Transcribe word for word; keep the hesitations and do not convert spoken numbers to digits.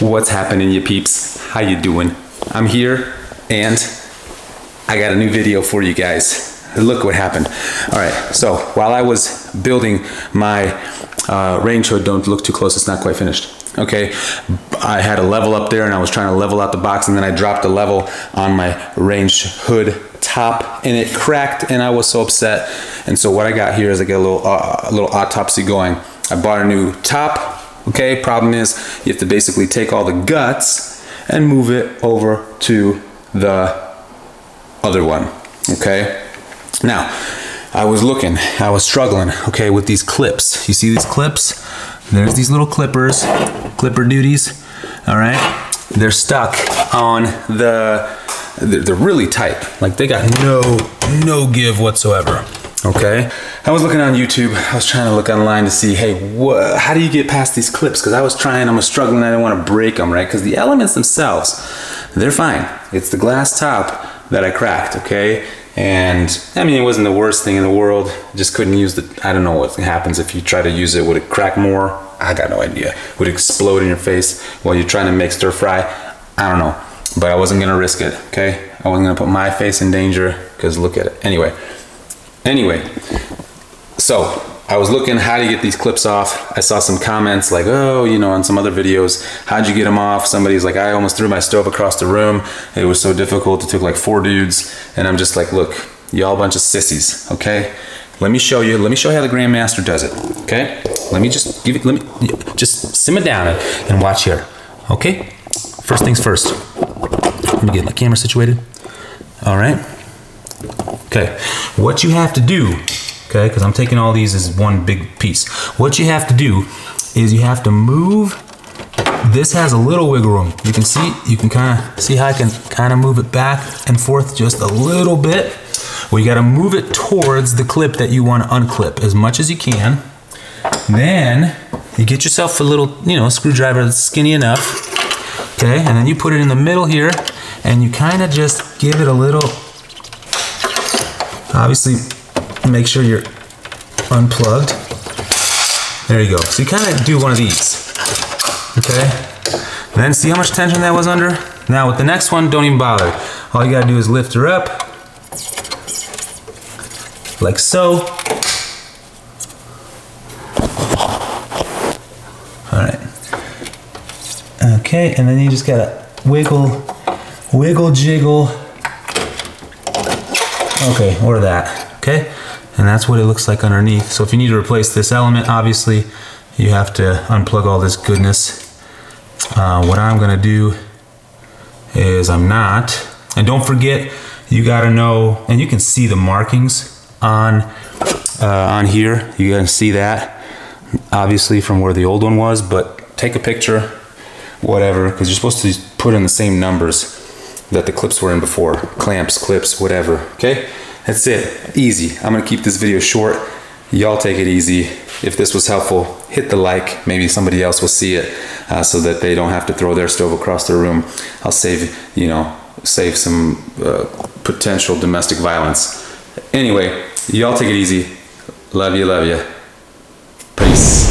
What's happening, you peeps? How you doing? I'm here and I got a new video for you guys. Look what happened. All right, so while I was building my uh, range hood, don't look too close, it's not quite finished. Okay, I had a level up there and I was trying to level out the box, and then I dropped a level on my range hood top and it cracked and I was so upset. And so what I got here is I got a little, uh, a little autopsy going. I bought a new top. Okay, problem is you have to basically take all the guts and move it over to the other one. Okay, now I was looking, I was struggling, okay, with these clips. You see these clips? There's these little clippers, clipper duties, all right? They're stuck on the, they're really tight. Like, they got no, no give whatsoever, okay? I was looking on YouTube, I was trying to look online to see, hey, what, how do you get past these clips? Because I was trying, I was struggling, I didn't want to break them, right? Because the elements themselves, they're fine. It's the glass top that I cracked, okay? And I mean, it wasn't the worst thing in the world. Just couldn't use the, I don't know what happens if you try to use it. Would it crack more? I got no idea. Would it explode in your face while you're trying to make stir fry? I don't know, but I wasn't gonna risk it, okay? I wasn't gonna put my face in danger, because look at it. Anyway, anyway, so I was looking how to get these clips off. I saw some comments like, oh, you know, on some other videos, how'd you get them off? Somebody's like, I almost threw my stove across the room. It was so difficult, it took like four dudes. And I'm just like, look, y'all a bunch of sissies, okay? Let me show you, let me show you how the Grandmaster does it, okay? Let me just give it, let me, just simmer down and watch here, okay? First things first, let me get my camera situated. All right, okay, what you have to do, okay, because I'm taking all these as one big piece. What you have to do is you have to move, this has a little wiggle room. You can see, you can kind of see how I can kind of move it back and forth just a little bit. Well, you gotta move it towards the clip that you wanna unclip as much as you can. Then you get yourself a little, you know, screwdriver that's skinny enough. Okay, and then you put it in the middle here and you kinda just give it a little, obviously make sure you're unplugged. There you go. So you kinda do one of these, okay? Then see how much tension that was under? Now with the next one, don't even bother. All you gotta do is lift her up, like so. All right. Okay, and then you just gotta wiggle, wiggle, jiggle. Okay, or that, okay? And that's what it looks like underneath. So if you need to replace this element, obviously, you have to unplug all this goodness. Uh, what I'm gonna do is I'm not, and don't forget, you gotta know, and you can see the markings on uh, on here. You can see that, obviously, from where the old one was, but take a picture, whatever, because you're supposed to put in the same numbers that the clips were in before. Clamps, clips, whatever, okay? That's it, easy. I'm gonna keep this video short. Y'all take it easy. If this was helpful, hit the like. Maybe somebody else will see it uh, so that they don't have to throw their stove across their room. I'll save, you know, save some uh, potential domestic violence. Anyway, y'all take it easy. Love you, love you. Peace.